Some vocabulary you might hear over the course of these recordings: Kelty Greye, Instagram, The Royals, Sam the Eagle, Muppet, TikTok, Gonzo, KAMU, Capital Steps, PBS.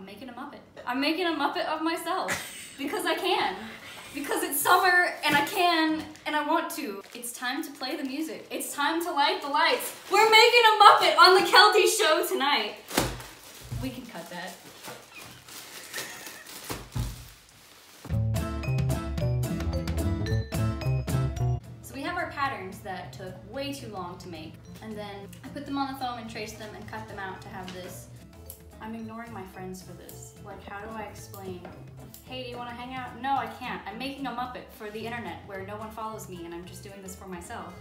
I'm making a Muppet. I'm making a Muppet of myself because I can. Because it's summer and I can and I want to. It's time to play the music. It's time to light the lights. We're making a Muppet on the Kelty show tonight. We can cut that. So we have our patterns that took way too long to make. And then I put them on the foam and traced them and cut them out to have this. I'm ignoring my friends for this. Like, how do I explain? Hey, do you want to hang out? No, I can't. I'm making a Muppet for the internet where no one follows me and I'm just doing this for myself.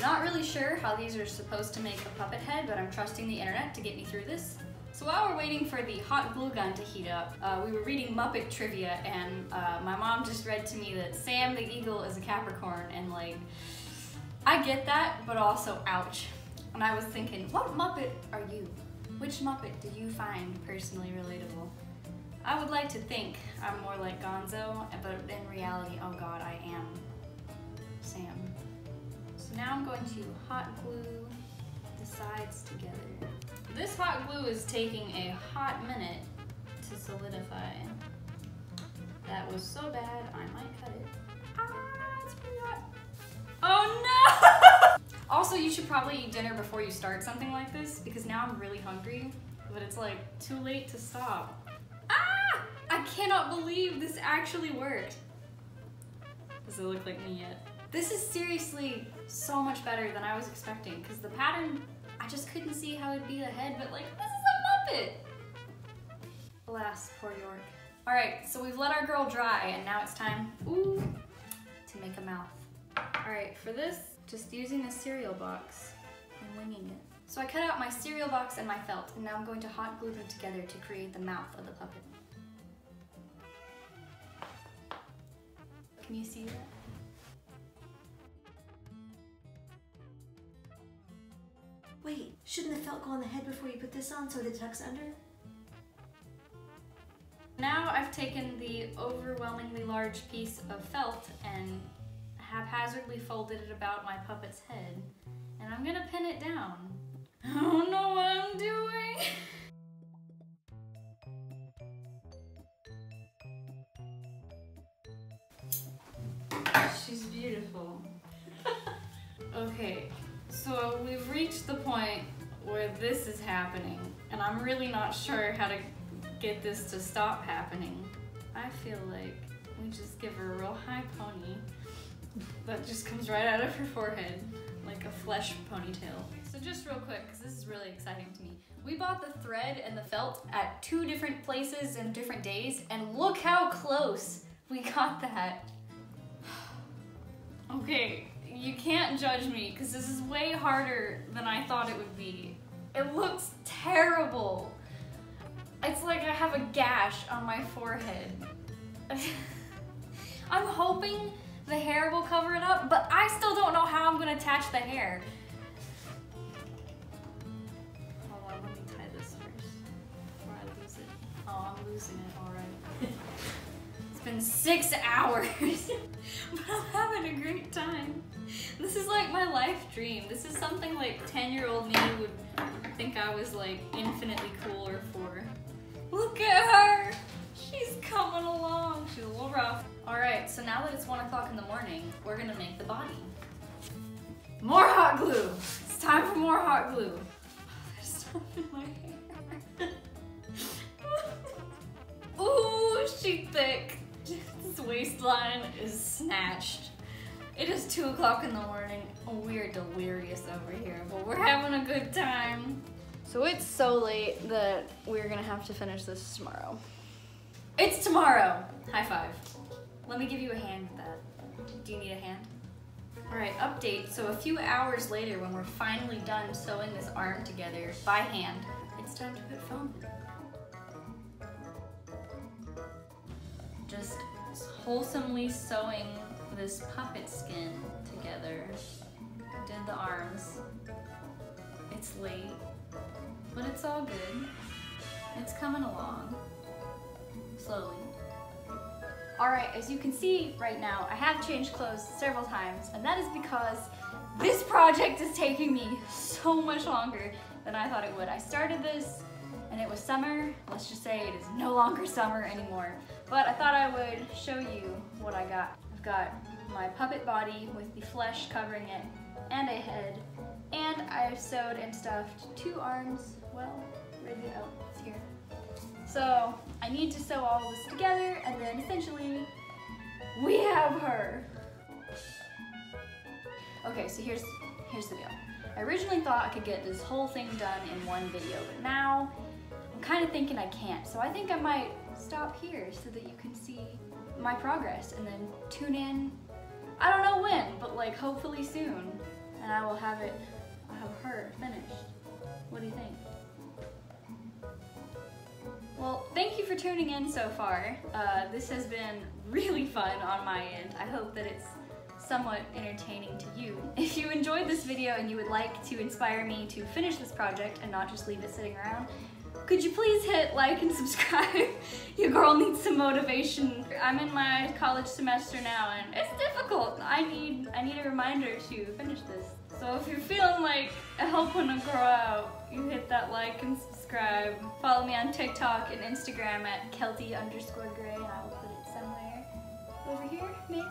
Not really sure how these are supposed to make a puppet head, but I'm trusting the internet to get me through this. So while we're waiting for the hot glue gun to heat up, we were reading Muppet trivia, and my mom just read to me that Sam the Eagle is a Capricorn, and like, I get that, but also ouch. And I was thinking, what Muppet are you? Which Muppet do you find personally relatable? I would like to think I'm more like Gonzo, but in reality, oh god, I am Sam. So now I'm going to hot glue the sides together. This hot glue is taking a hot minute to solidify. That was so bad, I might cut it. Ah, it's pretty hot. Oh no! Also, you should probably eat dinner before you start something like this, because now I'm really hungry, but it's like too late to stop. Ah! I cannot believe this actually worked. Does it look like me yet? This is seriously so much better than I was expecting, because the pattern, I just couldn't see how it'd be a head, but like, this is a Muppet! Alas, poor York. All right, so we've let our girl dry, and now it's time, ooh, to make a mouth. All right, for this, just using a cereal box and winging it. So I cut out my cereal box and my felt, and now I'm going to hot glue them together to create the mouth of the puppet. Can you see that? Wait, shouldn't the felt go on the head before you put this on so it tucks under? Now I've taken the overwhelmingly large piece of felt and haphazardly folded it about my puppet's head, and I'm gonna pin it down. I don't know what I'm doing. She's beautiful. Okay, so we've reached the point where this is happening, and I'm really not sure how to get this to stop happening. I feel like we just give her a real high pony. That just comes right out of her forehead, like a flesh ponytail. So just real quick, because this is really exciting to me. We bought the thread and the felt at two different places and different days, and look how close we got that. Okay, you can't judge me, because this is way harder than I thought it would be. It looks terrible. It's like I have a gash on my forehead. I'm hoping the hair will cover it up, but I still don't know how I'm gonna attach the hair. Hold on, let me tie this first before I lose it. Oh, I'm losing it already. It's been 6 hours, but I'm having a great time. This is like my life dream. This is something like 10-year-old me would think I was like infinitely cooler for. Look at her! She's coming along. She's a little rough. Alright, so now that it's 1 o'clock in the morning, we're gonna make the body. More hot glue! It's time for more hot glue. Oh, there's stuff in my hair. Ooh, she's thick. This waistline is snatched. It is 2 o'clock in the morning. We're delirious over here, but we're having a good time. So it's so late that we're gonna have to finish this tomorrow. It's tomorrow! High five. Let me give you a hand with that. Do you need a hand? All right, update. So a few hours later, when we're finally done sewing this arm together by hand, it's time to put foam. Just wholesomely sewing this puppet skin together. I did the arms. It's late, but it's all good. It's coming along. Slowly. Alright, as you can see right now, I have changed clothes several times, and that is because this project is taking me so much longer than I thought it would. I started this, and and it was summer. Let's just say it is no longer summer anymore. But I thought I would show you what I got. I've got my puppet body with the flesh covering it and a head. And I've sewed and stuffed two arms. Well, where's it? Oh, it's here. So I need to sew all this together and then essentially we have her. Okay, so here's the deal. I originally thought I could get this whole thing done in one video, but now I'm kind of thinking I can't. So I think I might stop here so that you can see my progress and then tune in, I don't know when, but like hopefully soon, and I will have it, I'll have her finished. What do you think? Well, thank you for tuning in so far. This has been really fun on my end. I hope that it's somewhat entertaining to you. If you enjoyed this video and you would like to inspire me to finish this project and not just leave it sitting around, could you please hit like and subscribe? Your girl needs some motivation. I'm in my college semester now and it's difficult. I need a reminder to finish this. So if you're feeling like helping a girl out, you hit that like and subscribe. Follow me on TikTok and Instagram at Kelty_Greye, and I will put it somewhere over here, maybe?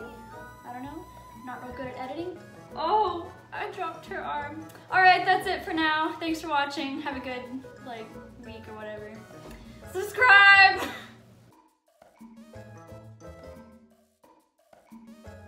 I don't know. I'm not real good at editing. Oh, I dropped her arm. All right, that's it for now. Thanks for watching. Have a good, like, week or whatever. Subscribe!